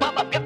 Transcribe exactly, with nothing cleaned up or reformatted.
Papa,